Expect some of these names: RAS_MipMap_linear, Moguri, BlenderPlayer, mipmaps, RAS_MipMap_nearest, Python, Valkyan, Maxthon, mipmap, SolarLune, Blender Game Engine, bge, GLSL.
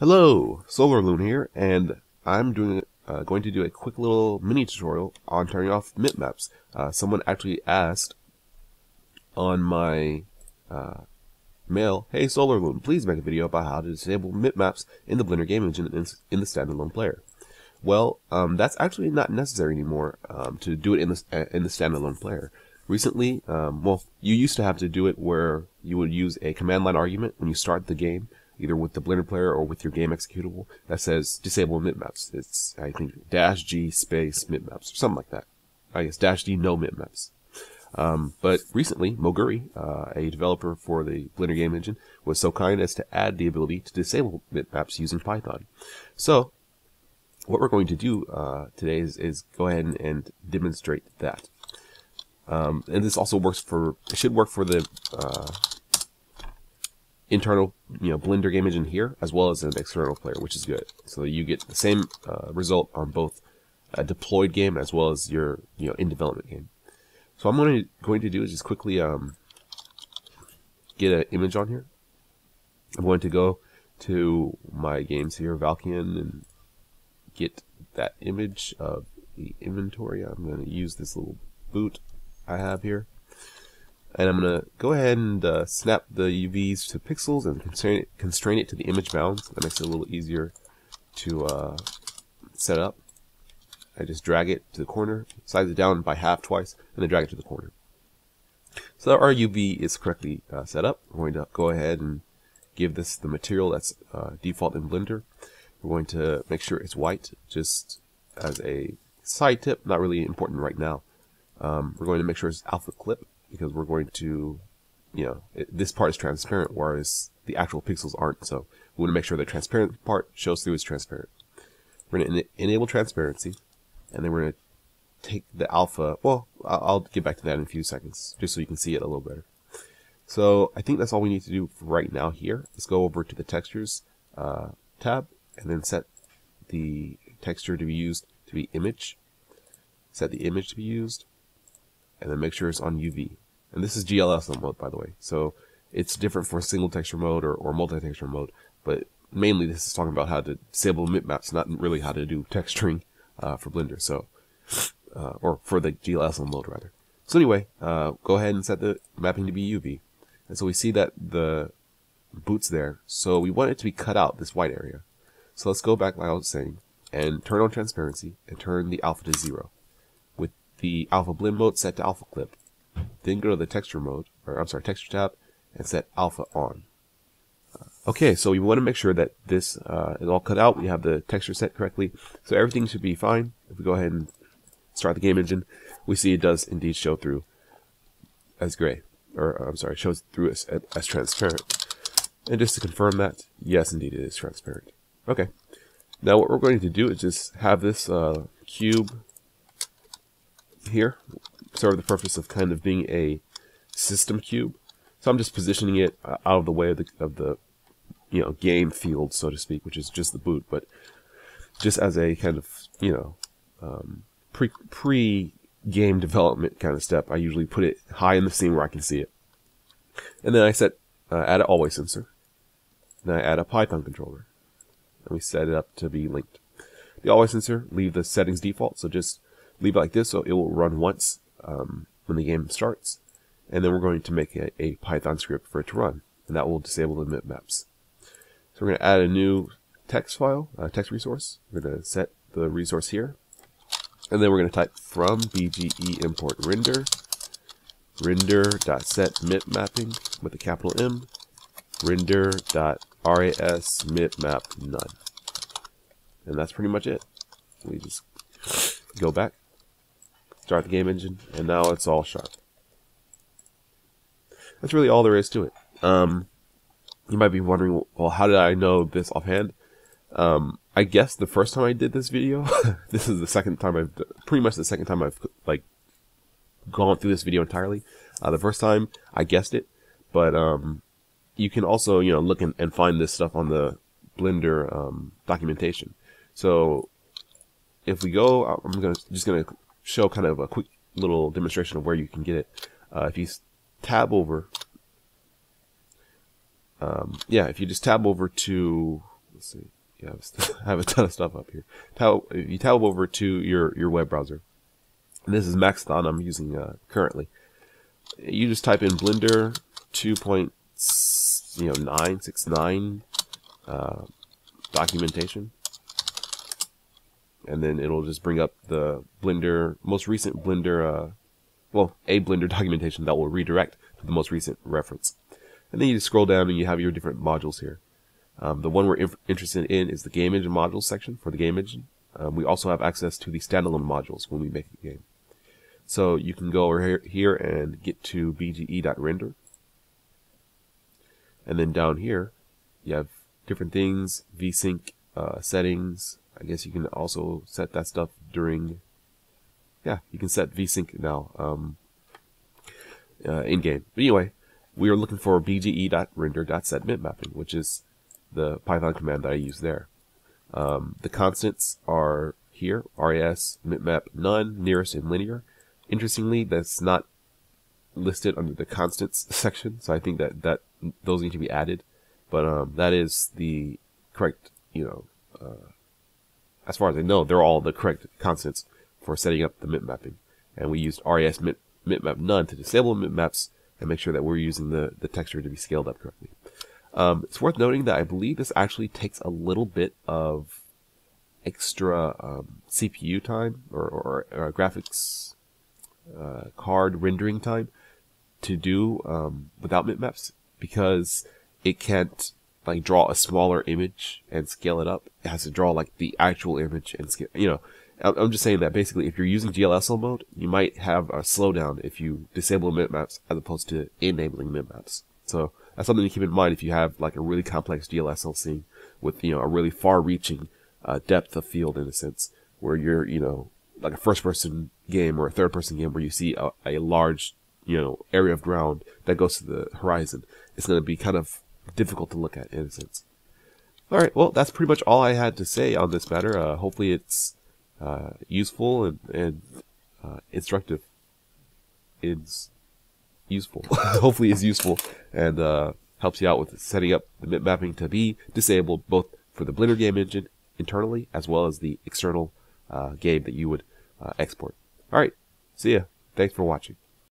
Hello, SolarLune here, and I'm going to do a quick little mini tutorial on turning off mipmaps. Someone actually asked on my mail, "Hey SolarLune, please make a video about how to disable mipmaps in the Blender Game Engine in the standalone player." Well, that's actually not necessary anymore to do it in the standalone player. Recently, you used to have to do it where you would use a command line argument when you start the game, either with the Blender player or with your game executable, that says disable mipmaps. It's, I think, -g space mipmaps or something like that. I guess -d no mipmaps. But recently, Moguri, a developer for the Blender Game Engine, was so kind as to add the ability to disable mipmaps using Python. So what we're going to do today is go ahead and demonstrate that. And this also works for, it should work for the internal, Blender Game Engine here, as well as an external player, which is good. So you get the same result on both a deployed game as well as your, in development game. So I'm going to do is just quickly get an image on here. I'm going to go to my games here, Valkyan, and get that image of the inventory. I'm going to use this little boot I have here. And I'm going to go ahead and snap the UVs to pixels and constrain it to the image bounds. That makes it a little easier to set up. I just drag it to the corner, size it down by half twice, and then drag it to the corner. So our UV is correctly set up. We're going to go ahead and give this the material that's default in Blender. We're going to make sure it's white, just as a side tip, not really important right now. We're going to make sure it's alpha clip, because we're going to, this part is transparent, whereas the actual pixels aren't. So we want to make sure the transparent part shows through as transparent. We're going to enable transparency, and then we're going to take the alpha. Well, I'll get back to that in a few seconds, just so you can see it a little better. So I think that's all we need to do for right now here. Let's go over to the textures tab, and then set the texture to be used to be image. Set the image to be used, and then make sure it's on UV. And this is GLSL mode, by the way. So it's different for single texture mode or multi-texture mode, but mainly this is talking about how to disable mipmaps, not really how to do texturing for Blender, so or for the GLSL mode rather. So anyway, go ahead and set the mapping to be UV. And so we see that the boot's there, so we want it to be cut out, this white area. So let's go back, like I was saying, and turn on transparency and turn the alpha to 0. With the alpha blend mode set to alpha clip, then go to the texture mode, or I'm sorry, texture tab, and set alpha on. Okay, so we want to make sure that this is all cut out. We have the texture set correctly, so everything should be fine. If we go ahead and start the game engine, we see it does indeed show through as gray, or I'm sorry, shows through as transparent. And just to confirm that, yes, indeed, it is transparent. Okay, now what we're going to do is just have this cube here serve the purpose of kind of being a system cube. So I'm just positioning it out of the way of the game field, so to speak, which is just the boot, but just as a kind of pre-game development kind of step, I usually put it high in the scene where I can see it, and then I set add an always sensor, and I add a Python controller, and we set it up to be linked. The always sensor, leave the settings default, so just leave it like this, so it will run once when the game starts, and then we're going to make a Python script for it to run, and that will disable the mipmaps. So we're going to add a new text file, text resource. We're going to set the resource here, and then we're going to type from bge import render.set mipmapping with a capital M, render.RAS_MipMap_none, and that's pretty much it. We just go back, start the game engine, and now it's all sharp. That's really all there is to it. You might be wondering, well, how did I know this offhand? I guess the first time I did this video, this is the second time I've pretty much the second time I've like gone through this video entirely. The first time I guessed it, but you can also look and find this stuff on the Blender documentation. So if we go, I'm just gonna show kind of a quick little demonstration of where you can get it. If you tab over, if you just tab over to let's see. Yeah, I have a ton of stuff up here. You tab over to your web browser. This is Maxthon I'm using currently. You just type in Blender 2.969 documentation, and then it'll just bring up the Blender most recent Blender, a Blender documentation that will redirect to the most recent reference. And then you just scroll down and you have your different modules here. The one we're interested in is the Game Engine modules section for the Game Engine. We also have access to the standalone modules when we make a game. So you can go over here and get to bge.render. And then down here, you have different things, vsync settings. I guess you can also set that stuff during, yeah, you can set vsync now in-game. But anyway, we are looking for bge.render.setMipMapping, which is the Python command that I use there. The constants are here, RAS_MipMap_none, nearest, and linear. Interestingly, that's not listed under the constants section, so I think that, those need to be added. But that is the correct, as far as I know, they're all the correct constants for setting up the mip mapping. And we used RAS_MipMap_none to disable mip maps and make sure that we're using the texture to be scaled up correctly. It's worth noting that I believe this actually takes a little bit of extra CPU time or graphics card rendering time to do without mipmaps, because it can't like draw a smaller image and scale it up. It has to draw like the actual image and scale. You know, I'm just saying that basically if you're using GLSL mode, you might have a slowdown if you disable mipmaps as opposed to enabling mipmaps. So that's something to keep in mind if you have like a really complex GLSL scene with, a really far-reaching depth of field in a sense, where you're, like a first-person game or a third-person game where you see a large, area of ground that goes to the horizon. It's going to be kind of difficult to look at in a sense. All right, well, that's pretty much all I had to say on this matter. Hopefully it's useful and instructive. It's useful. Hopefully is useful and helps you out with setting up the mip mapping to be disabled both for the Blender Game Engine internally as well as the external game that you would export. All right, see ya. Thanks for watching.